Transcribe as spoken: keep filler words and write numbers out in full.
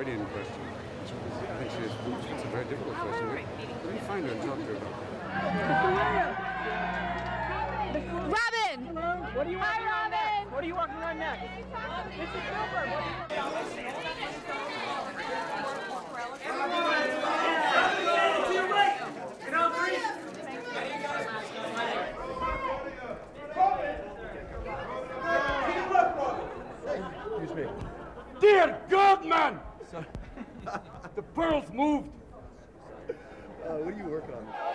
Freudian question. I think she is, it's a very difficult question. Let me find her and talk to her about it. Robin! Hello? What are you working Hi, on Robin. next? What are you working on next? Excuse me. Dear Goldman! The pearls moved! Uh, what are you working on?